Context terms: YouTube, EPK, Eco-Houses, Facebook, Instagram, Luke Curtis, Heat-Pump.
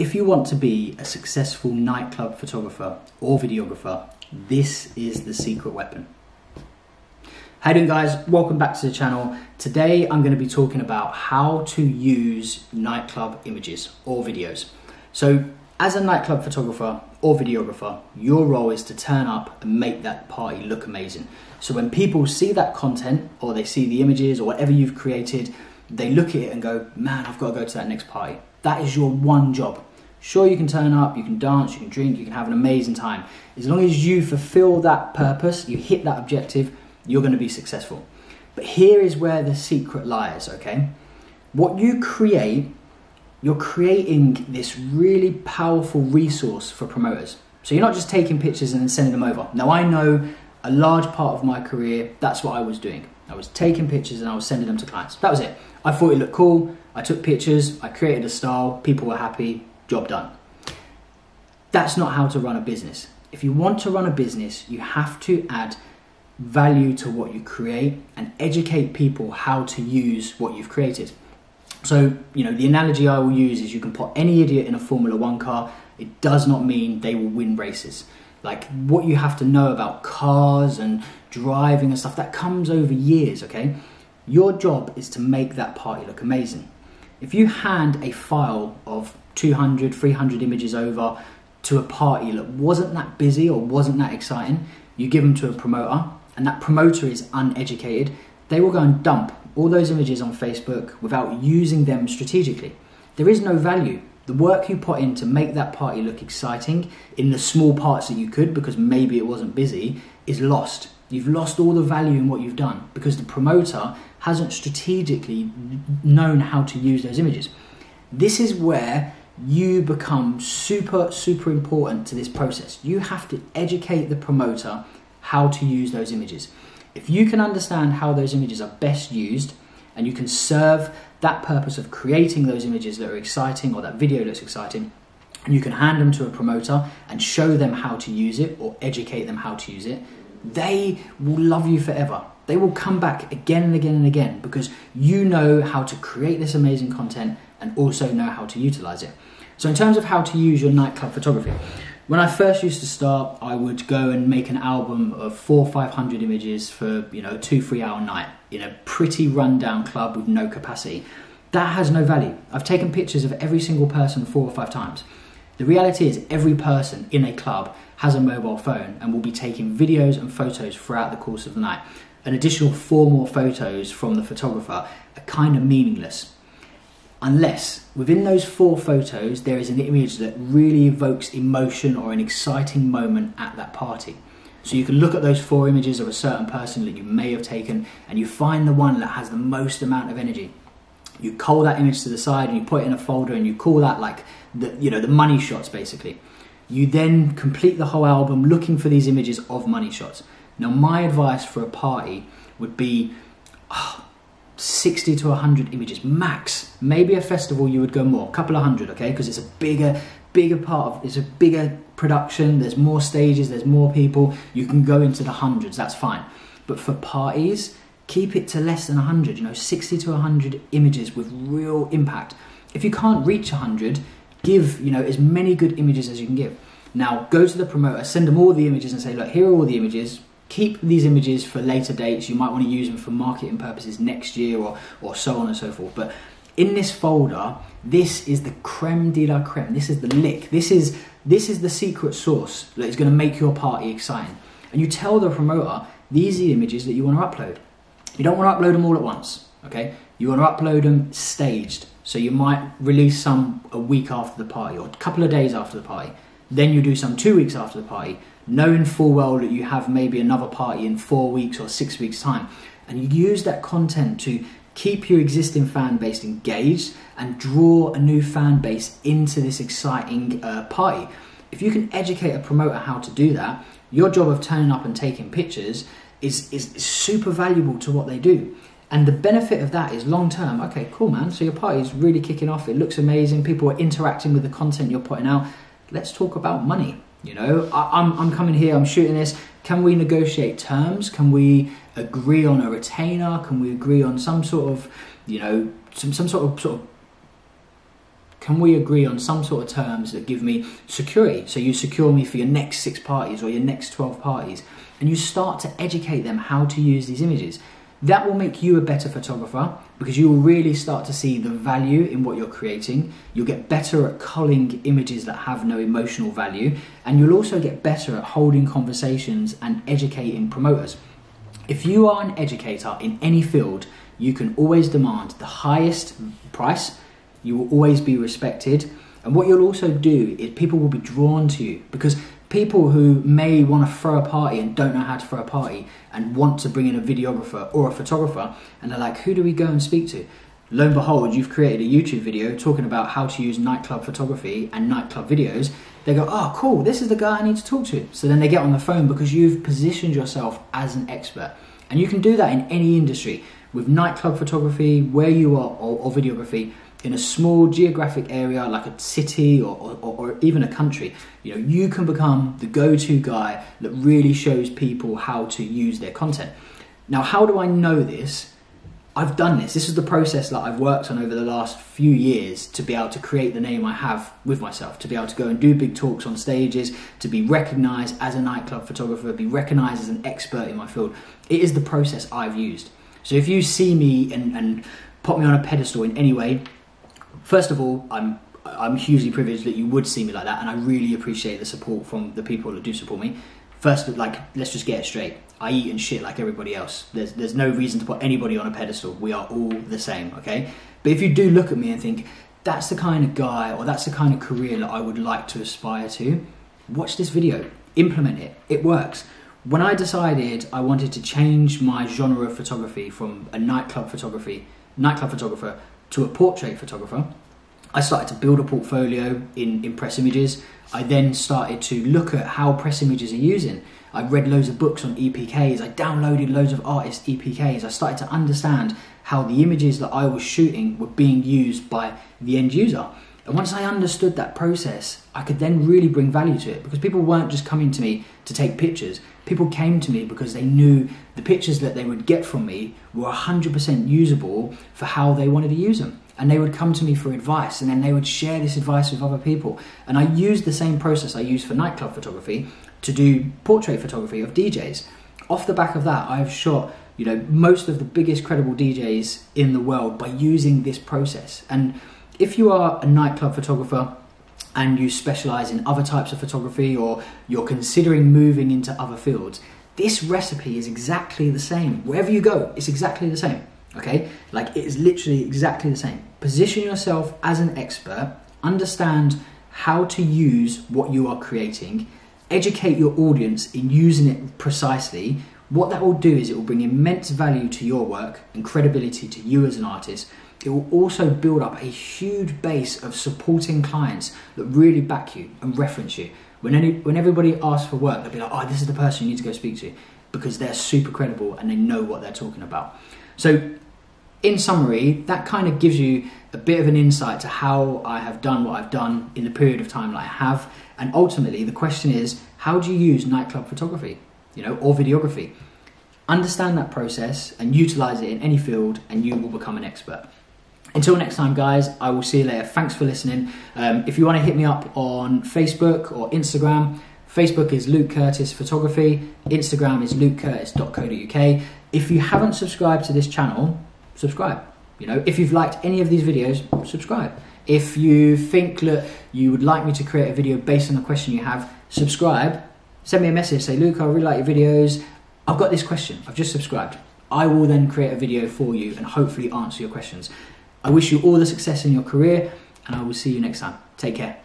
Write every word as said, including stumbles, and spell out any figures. If you want to be a successful nightclub photographer or videographer, this is the secret weapon. How you doing, guys? Welcome back to the channel. Today I'm going to be talking about how to use nightclub images or videos. So as a nightclub photographer or videographer, your role is to turn up and make that party look amazing. So when people see that content or they see the images or whatever you've created, they look at it and go, man, I've got to go to that next party. That is your one job. Sure, you can turn up, you can dance, you can drink, you can have an amazing time. As long as you fulfill that purpose, you hit that objective, you're going to be successful. But here is where the secret lies, okay? What you create, you're creating this really powerful resource for promoters. So you're not just taking pictures and then sending them over. Now, I know a large part of my career, that's what I was doing. I was taking pictures and I was sending them to clients. That was it. I thought it looked cool. I took pictures, I created a style, people were happy, job done. That's not how to run a business. If you want to run a business, you have to add value to what you create and educate people how to use what you've created. So, you know, the analogy I will use is you can put any idiot in a Formula One car. It does not mean they will win races. Like, what you have to know about cars and driving and stuff, that comes over years, okay? Your job is to make that party look amazing. If you hand a file of two hundred, three hundred images over to a party that wasn't that busy or wasn't that exciting, you give them to a promoter, and that promoter is uneducated, they will go and dump all those images on Facebook without using them strategically. There is no value. The work you put in to make that party look exciting in the small parts that you could, because maybe it wasn't busy, is lost. You've lost all the value in what you've done because the promoter hasn't strategically known how to use those images. This is where you become super, super important to this process. You have to educate the promoter how to use those images. If you can understand how those images are best used and you can serve that purpose of creating those images that are exciting or that video looks exciting, and you can hand them to a promoter and show them how to use it or educate them how to use it, they will love you forever. They will come back again and again and again because you know how to create this amazing content and also know how to utilize it. So in terms of how to use your nightclub photography, when I first used to start, I would go and make an album of four or five hundred images for, you know, two, three hour night in a pretty rundown club with no capacity. That has no value. I've taken pictures of every single person four or five times. The reality is every person in a club has a mobile phone and will be taking videos and photos throughout the course of the night. An additional four more photos from the photographer are kind of meaningless. Unless within those four photos, there is an image that really evokes emotion or an exciting moment at that party. So you can look at those four images of a certain person that you may have taken and you find the one that has the most amount of energy. You cull that image to the side and you put it in a folder and you call that like the, you know, the money shots basically. You then complete the whole album looking for these images of money shots. Now, my advice for a party would be oh, sixty to one hundred images max. Maybe a festival you would go more, a couple of hundred, okay? Because it's a bigger, bigger part of, it's a bigger production. There's more stages, there's more people. You can go into the hundreds, that's fine. But for parties, keep it to less than one hundred, you know, sixty to one hundred images with real impact. If you can't reach one hundred, give, you know, as many good images as you can give. Now, go to the promoter, send them all the images and say, look, here are all the images. Keep these images for later dates. You might want to use them for marketing purposes next year or, or so on and so forth. But in this folder, this is the creme de la creme. This is the lick. This is, this is the secret sauce that is going to make your party exciting. And you tell the promoter, these are the images that you want to upload. You don't want to upload them all at once, okay? You want to upload them staged. So you might release some a week after the party or a couple of days after the party. Then you do some two weeks after the party, knowing full well that you have maybe another party in four weeks or six weeks time. And you use that content to keep your existing fan base engaged and draw a new fan base into this exciting uh, party. If you can educate a promoter how to do that, your job of turning up and taking pictures is, is super valuable to what they do. And the benefit of that is long-term, okay, cool, man. So your party is really kicking off. It looks amazing. People are interacting with the content you're putting out. Let's talk about money. You know, I, I'm, I'm coming here, I'm shooting this. Can we negotiate terms? Can we agree on a retainer? Can we agree on some sort of, you know, some, some sort of sort of can we agree on some sort of terms that give me security? So you secure me for your next six parties or your next twelve parties, and you start to educate them how to use these images. That will make you a better photographer because you will really start to see the value in what you're creating. You'll get better at culling images that have no emotional value, and you'll also get better at holding conversations and educating promoters. If you are an educator in any field, you can always demand the highest price. You will always be respected. And what you'll also do is people will be drawn to you, because people who may want to throw a party and don't know how to throw a party and want to bring in a videographer or a photographer, and they're like, who do we go and speak to? Lo and behold, you've created a YouTube video talking about how to use nightclub photography and nightclub videos. They go, oh, cool, this is the guy I need to talk to. So then they get on the phone because you've positioned yourself as an expert. And you can do that in any industry, with nightclub photography, where you are, or, or videography. In a small geographic area like a city or, or, or even a country, you know, you can become the go-to guy that really shows people how to use their content. Now, how do I know this? I've done this. This is the process that I've worked on over the last few years to be able to create the name I have with myself, to be able to go and do big talks on stages, to be recognized as a nightclub photographer, be recognized as an expert in my field. It is the process I've used. So if you see me and, and put me on a pedestal in any way, first of all, I'm, I'm hugely privileged that you would see me like that, and I really appreciate the support from the people that do support me. First, like, let's just get it straight. I eat and shit like everybody else. There's, there's no reason to put anybody on a pedestal. We are all the same, okay? But if you do look at me and think, that's the kind of guy or that's the kind of career that I would like to aspire to, watch this video, implement it, it works. When I decided I wanted to change my genre of photography from a nightclub photography, nightclub photographer to a portrait photographer, I started to build a portfolio in, in press images. I then started to look at how press images are using. I read loads of books on E P Ks. I downloaded loads of artists' E P Ks. I started to understand how the images that I was shooting were being used by the end user. And once I understood that process, I could then really bring value to it, because people weren't just coming to me to take pictures. People came to me because they knew the pictures that they would get from me were one hundred percent usable for how they wanted to use them. And they would come to me for advice, and then they would share this advice with other people. And I used the same process I used for nightclub photography to do portrait photography of D Js. Off the back of that, I've shot, you know, most of the biggest credible D Js in the world by using this process. And if you are a nightclub photographer and you specialize in other types of photography, or you're considering moving into other fields, this recipe is exactly the same. Wherever you go, it's exactly the same, okay? Like, it is literally exactly the same. Position yourself as an expert, understand how to use what you are creating, educate your audience in using it precisely. What that will do is it will bring immense value to your work and credibility to you as an artist. It will also build up a huge base of supporting clients that really back you and reference you. When, any, when everybody asks for work, they'll be like, oh, this is the person you need to go speak to, because they're super credible and they know what they're talking about. So in summary, that kind of gives you a bit of an insight to how I have done what I've done in the period of time that I have. And ultimately, the question is, how do you use nightclub photography, you know, or videography? Understand that process and utilize it in any field, and you will become an expert. Until next time, guys, I will see you later. Thanks for listening. Um, if you want to hit me up on Facebook or Instagram, Facebook is Luke Curtis Photography. Instagram is luke curtis dot co dot uk. If you haven't subscribed to this channel, subscribe. You know, if you've liked any of these videos, subscribe. If you think that you would like me to create a video based on the question you have, subscribe. Send me a message. Say, Luke, I really like your videos. I've got this question. I've just subscribed. I will then create a video for you and hopefully answer your questions. I wish you all the success in your career, and I will see you next time. Take care.